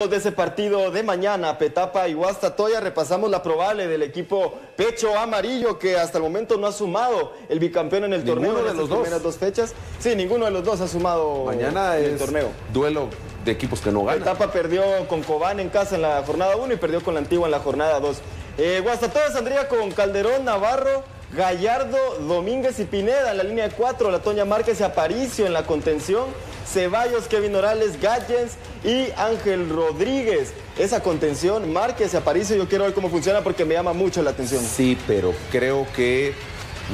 De ese partido de mañana, Petapa y Guastatoya, repasamos la probable del equipo Pecho Amarillo, que hasta el momento no ha sumado el bicampeón en el torneo de las primeras dos fechas. Sí, ninguno de los dos ha sumado mañana en el torneo. Duelo de equipos que no ganan. Petapa perdió con Cobán en casa en la jornada 1 y perdió con la Antigua en la jornada 2. Guastatoya saldría con Calderón, Navarro, Gallardo, Domínguez y Pineda en la línea de 4, la Toña Márquez y Aparicio en la contención, Ceballos, Kevin Orales, Gallens y Ángel Rodríguez. Esa contención, Márquez y Aparicio, yo quiero ver cómo funciona porque me llama mucho la atención. Sí, pero creo que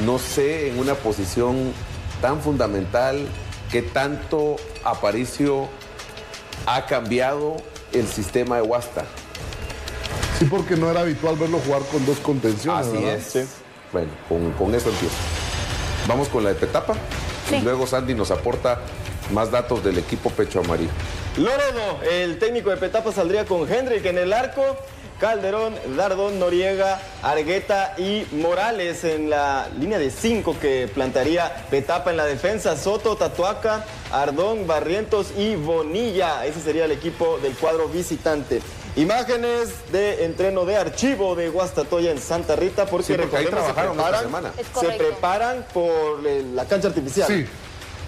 no sé en una posición tan fundamental que tanto Aparicio ha cambiado el sistema de Guasta. Sí, porque no era habitual verlo jugar con dos contenciones. Así es, sí. Bueno, con eso empiezo. Vamos con la de Petapa. Sí. Y luego Sandy nos aporta más datos del equipo Pecho Amarillo. Lóredo, el técnico de Petapa, saldría con Hendrik en el arco. Calderón, Dardón, Noriega, Argueta y Morales en la línea de 5 que plantaría Petapa en la defensa. Soto, Tatuaca, Ardón, Barrientos y Bonilla. Ese sería el equipo del cuadro visitante. Imágenes de entreno de archivo de Guastatoya en Santa Rita, porque, sí, porque recordemos, se preparan por la cancha artificial. Sí,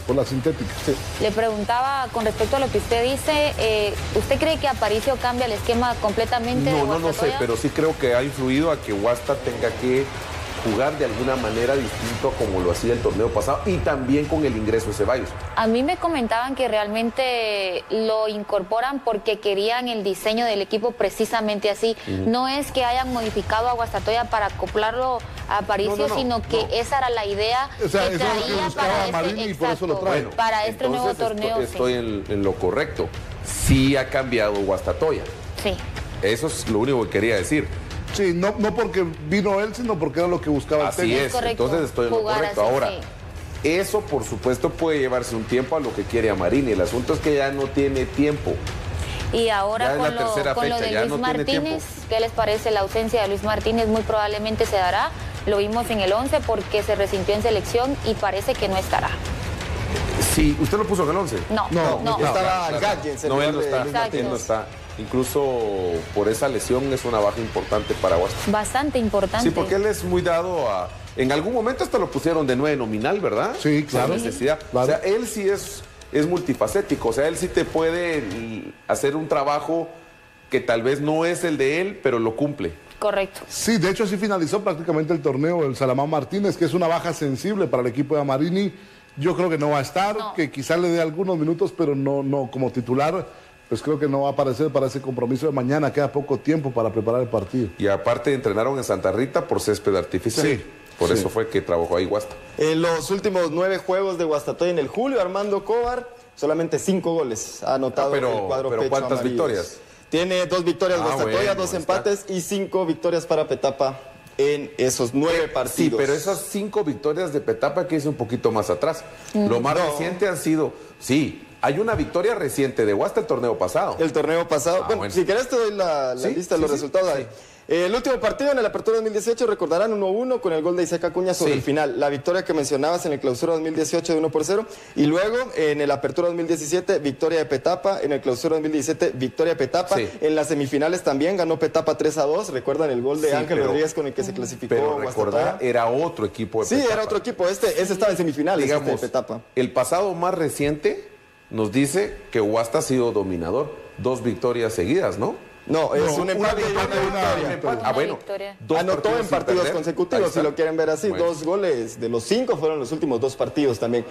por la sintética. Sí. Le preguntaba con respecto a lo que usted dice, ¿usted cree que Aparicio cambia el esquema completamente? No sé, pero sí creo que ha influido a que Guasta tenga que jugar de alguna manera distinto como lo hacía el torneo pasado, y también con el ingreso de Ceballos. A mí me comentaban que realmente lo incorporan porque querían el diseño del equipo precisamente así. No es que hayan modificado a Guastatoya para acoplarlo a Aparicio, sino que esa era la idea, o sea, que traía para este nuevo torneo. Estoy en lo correcto. Sí ha cambiado Guastatoya. Sí. Eso es lo único que quería decir. Sí, no porque vino él, sino porque era lo que buscaba. Así es, entonces estoy en lo correcto. Ahora, eso por supuesto puede llevarse un tiempo a lo que quiere Amarini. El asunto es que ya no tiene tiempo. Y ahora con lo de Luis Martínez, ¿qué les parece? La ausencia de Luis Martínez muy probablemente se dará. Lo vimos en el 11 porque se resintió en selección y parece que no estará. Sí, ¿usted lo puso en el 11? No. Estaba Gallens. No, él no está. Martín no está. Incluso por esa lesión es una baja importante para Guasta. Bastante importante. Sí, porque él es muy dado a... En algún momento hasta lo pusieron de 9 nominal, ¿verdad? Sí, claro. Sin necesidad. Claro. O sea, él sí es multifacético. O sea, él sí te puede hacer un trabajo que tal vez no es el de él, pero lo cumple. Correcto. Sí, de hecho sí finalizó prácticamente el torneo el Salamán Martínez, que es una baja sensible para el equipo de Amarini. Yo creo que no va a estar, que quizás le dé algunos minutos, pero no como titular. Pues creo que no va a aparecer para ese compromiso de mañana. Queda poco tiempo para preparar el partido. Y aparte entrenaron en Santa Rita por césped artificial. Sí. Por eso fue que trabajó ahí Guasta. En los últimos 9 juegos de Guastatoya en el julio, Armando Cobar, solamente 5 goles ha anotado en el cuadro Pecho ¿Cuántas amarillos. Victorias? Tiene 2 victorias Guastatoya, 2 empates y 5 victorias para Petapa en esos 9 partidos. Sí, pero esas 5 victorias de Petapa que es un poquito más atrás. Lo más reciente han sido... Sí. Hay una victoria reciente de Guasta el torneo pasado. El torneo pasado. Bueno, si querés te doy la lista de los resultados ahí. El último partido en el Apertura 2018, recordarán, 1-1 con el gol de Isaac Acuña sobre el final. La victoria que mencionabas en el Clausura 2018 de 1-0. Y luego en el Apertura 2017, victoria de Petapa. En el Clausura 2017, victoria de Petapa. Sí. En las semifinales también ganó Petapa 3-2. Recuerdan el gol de Ángel Rodríguez con el que se clasificó. Pero recordar, era otro equipo de Petapa. Sí, era otro equipo. Ese estaba en semifinales, digamos, de Petapa. El pasado más reciente nos dice que Guasta ha sido dominador. 2 victorias seguidas, ¿no? No, es un empate y una victoria. Ah, bueno. Anotó en partidos consecutivos, si lo quieren ver así. 2 goles de los 5 fueron los últimos 2 partidos también.